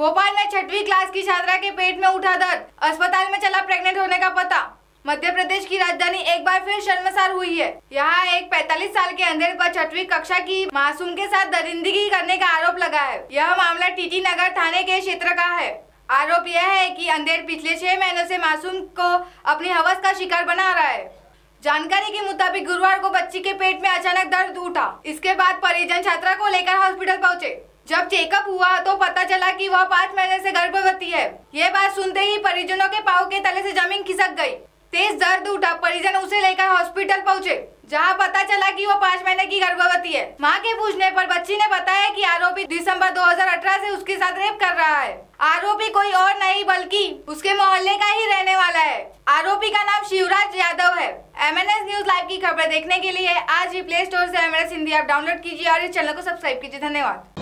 भोपाल में 6वीं क्लास की छात्रा के पेट में उठा दर्द, अस्पताल में चला प्रेग्नेंट होने का पता। मध्य प्रदेश की राजधानी एक बार फिर शर्मसार हुई है। यहाँ एक 45 साल के अंधेर पर 6वीं कक्षा की मासूम के साथ दरिंदगी करने का आरोप लगा है। यह मामला टीटी नगर थाने के क्षेत्र का है। आरोप यह है कि अंधेर पिछले 6 महीनों से मासूम को अपनी हवस का शिकार बना रहा है। जानकारी के मुताबिक गुरुवार को बच्ची के पेट में अचानक दर्द उठा। इसके बाद परिजन छात्रा को लेकर हॉस्पिटल पहुँचे। जब चेकअप हुआ तो पता चला कि वह 5 महीने से गर्भवती है। ये बात सुनते ही परिजनों के पाँव के तले से जमीन खिसक गई। तेज दर्द उठा, परिजन उसे लेकर हॉस्पिटल पहुँचे, जहाँ पता चला कि वह 5 महीने की गर्भवती है। मां के पूछने पर बच्ची ने बताया कि आरोपी दिसंबर 2018 से उसके साथ रेप कर रहा है। आरोपी कोई और नहीं बल्कि उसके मोहल्ले का ही रहने वाला है। आरोपी का नाम शिवराज यादव है। MNS न्यूज लाइव की खबर देखने के लिए आज ही प्ले स्टोर से MNS हिंदी ऐप डाउनलोड कीजिए और इस चैनल को सब्सक्राइब कीजिए। धन्यवाद।